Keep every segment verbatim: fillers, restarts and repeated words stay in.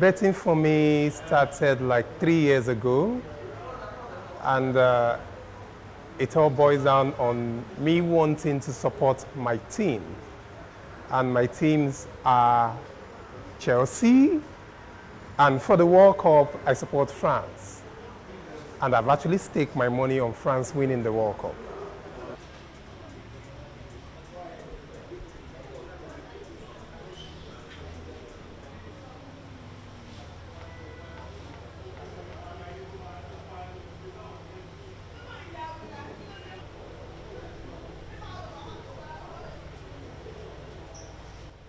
Betting for me started like three years ago, and uh, it all boils down on me wanting to support my team. And my teams are Chelsea, and for the World Cup, I support France. And I've actually staked my money on France winning the World Cup.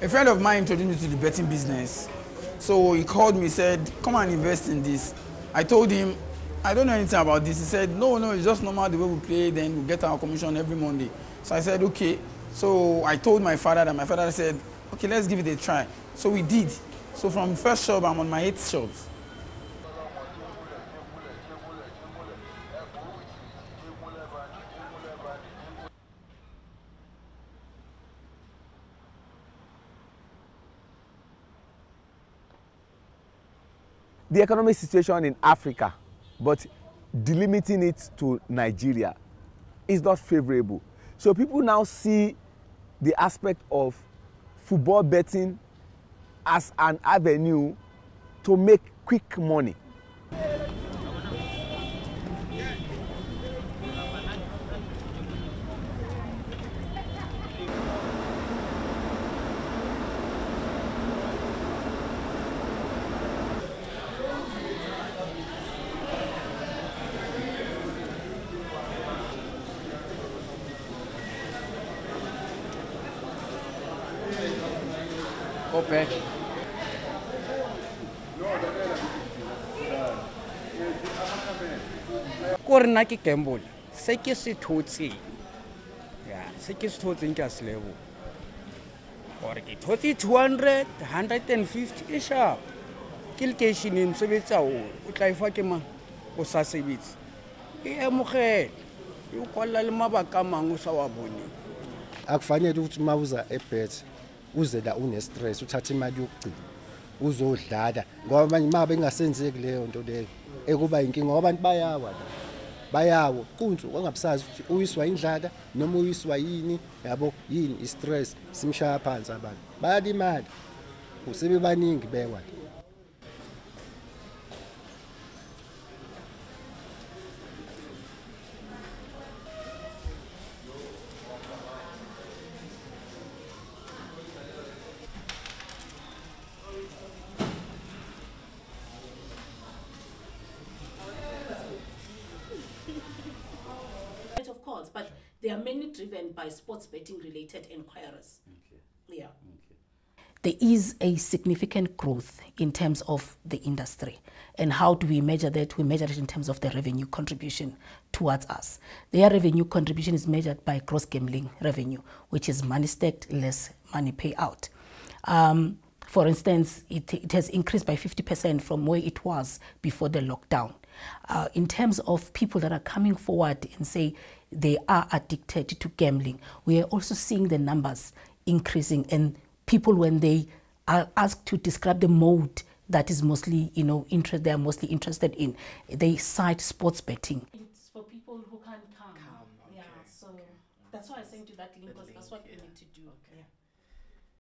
A friend of mine introduced me to the betting business. So he called me, said, come and invest in this. I told him, I don't know anything about this. He said, no, no, it's just normal the way we play, then we we'll get our commission every Monday. So I said, okay. So I told my father, and my father said, okay, let's give it a try. So we did. So from first shop, I'm on my eighth shop. The economic situation in Africa, but delimiting it to Nigeria, is not favorable. So people now see the aspect of football betting as an avenue to make quick money. Open. Corona ke gamble. Se ke se thotse. Yeah, se ke se thotse nka se level. Or ke thotse two hundred, one fifty e sharp. Ke location e msebetsa o, o tla ifa ke mang o sa sebetse. E amogele. E o kwalla le mabaka mang o sa wa bone. Akufanele ukuthi mawuza ebet. Uze la une stress uthatha imali yokugcina uzodlala ngoba manje mabe engasenzeki leyo nto leyo ekuba inkinga ngoba abantu bayawa bayawo kuntu ongabusazi ukuthi uyiswa indlala noma uyiswa yini yabo yini istress simshaya phansi abantu bayalimala usebe baningi bekwa. But they are mainly driven by sports betting related inquiries. Okay. Yeah. Okay. There is a significant growth in terms of the industry. And how do we measure that? We measure it in terms of the revenue contribution towards us. Their revenue contribution is measured by gross gambling revenue, which is money staked less money payout. Um, for instance, it, it has increased by fifty percent from where it was before the lockdown. Uh, in terms of people that are coming forward and say they are addicted to gambling, we are also seeing the numbers increasing, and people, when they are asked to describe the mode that is mostly, you know, interest they are mostly interested in, they cite sports betting. It's for people who can't come. come okay. Yeah, so okay. That's why I sent you that link, because that's what you need to do. Okay. Yeah.